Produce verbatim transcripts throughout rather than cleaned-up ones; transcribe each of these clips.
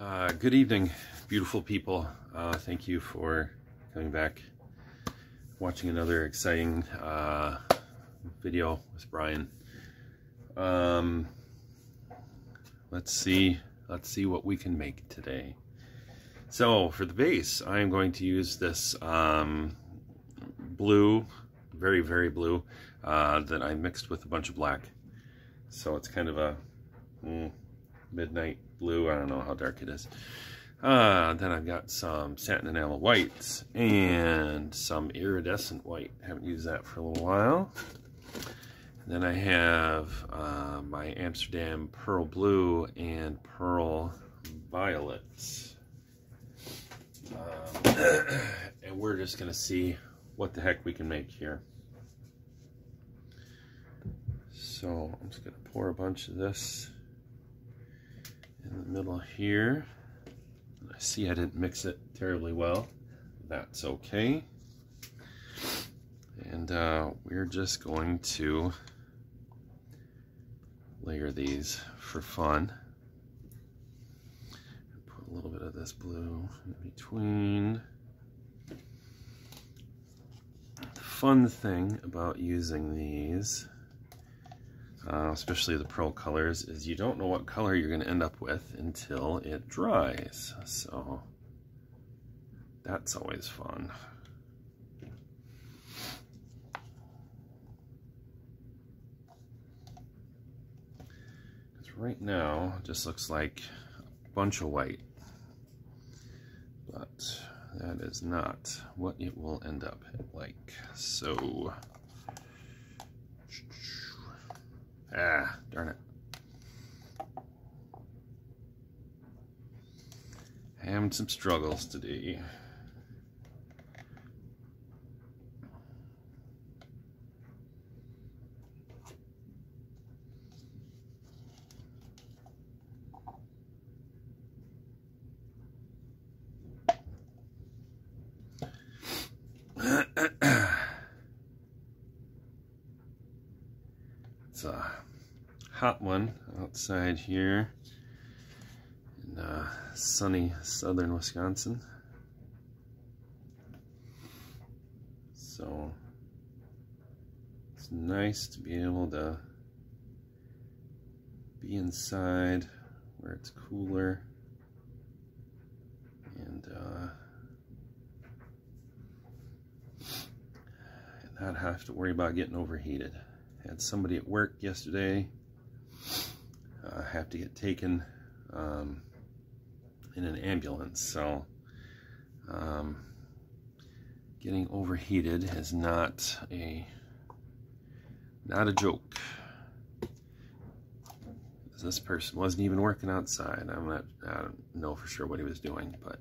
Uh, good evening, beautiful people. Uh, thank you for coming back, watching another exciting uh, video with Brian. Um, let's see, let's see what we can make today. So for the base, I'm going to use this um, blue, very, very blue, uh, that I mixed with a bunch of black. So it's kind of a mm, midnight blue. I don't know how dark it is. Uh, then I've got some satin enamel whites and some iridescent white. Haven't used that for a little while. And then I have uh, my Amsterdam Pearl Blue and Pearl Violet. Um, and we're just going to see what the heck we can make here. So I'm just going to pour a bunch of this in the middle here. I see I didn't mix it terribly well. That's okay. And uh, we're just going to layer these for fun. Put a little bit of this blue in between. The fun thing about using these, Uh, especially the pearl colors, is you don't know what color you're going to end up with until it dries. So that's always fun. Because right now it just looks like a bunch of white. But that is not what it will end up like. So ah, darn it. Having some struggles today. It's a hot one outside here in uh, sunny southern Wisconsin. So it's nice to be able to be inside where it's cooler and, uh, and not have to worry about getting overheated. Had somebody at work yesterday uh, have to get taken um, in an ambulance, so um, getting overheated is not a not a joke. This person wasn't even working outside. I'm not I don't know for sure what he was doing, but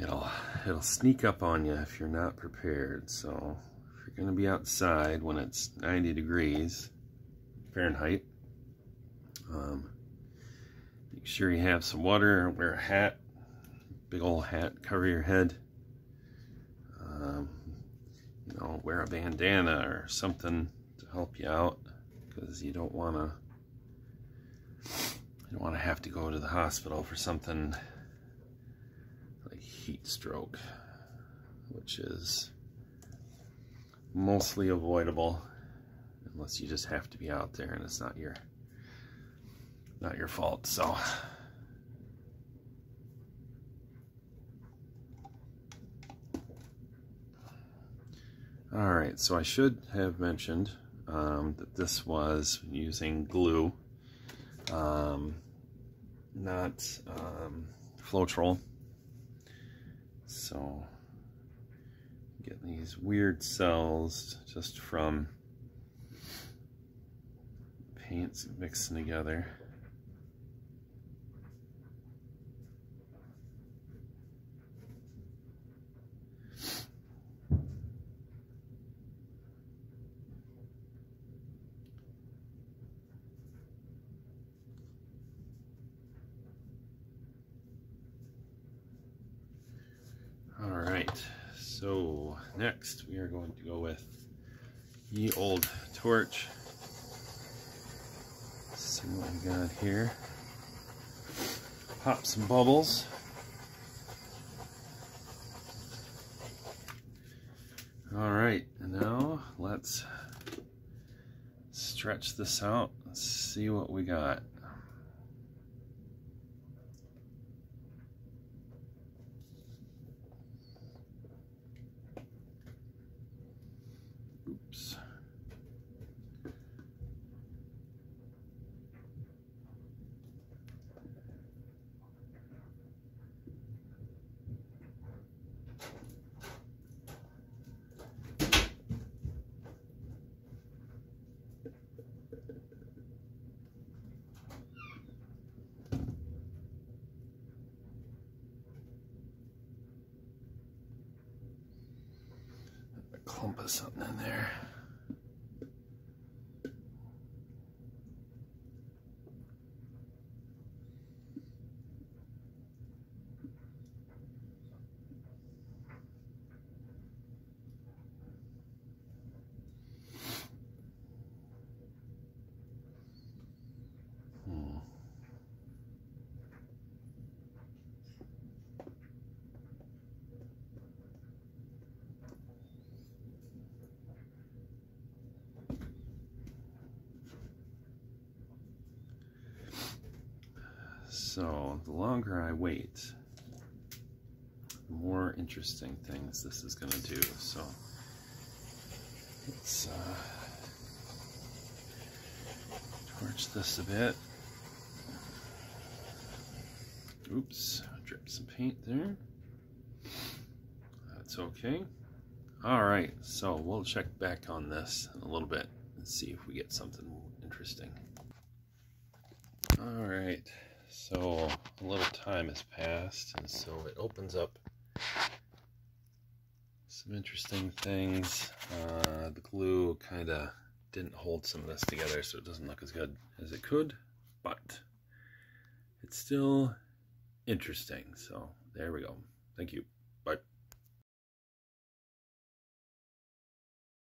it'll it'll sneak up on you if you're not prepared. So going to be outside when it's ninety degrees Fahrenheit. Um, make sure you have some water, wear a hat, big old hat, cover your head. Um, you know, wear a bandana or something to help you out, because you don't want to you don't want to have to go to the hospital for something like heat stroke, which is mostly avoidable unless you just have to be out there and it's not your not your fault. So all right, so I should have mentioned um, that this was using glue, um, not um, Floetrol. So get these weird cells just from paints mixing together. All right. So next we are going to go with ye old torch. It's see what we got here. Pops and bubbles. All right, now let's stretch this out. Let's see what we got. Oops. Clump of something in there. So the longer I wait, the more interesting things this is going to do. So let's uh, torch this a bit. Oops, dripped some paint there. That's okay. All right, so we'll check back on this in a little bit and see if we get something interesting. All right. So a little time has passed, and so it opens up some interesting things. Uh, the glue kind of didn't hold some of this together, so it doesn't look as good as it could, but it's still interesting. So there we go. Thank you. Bye.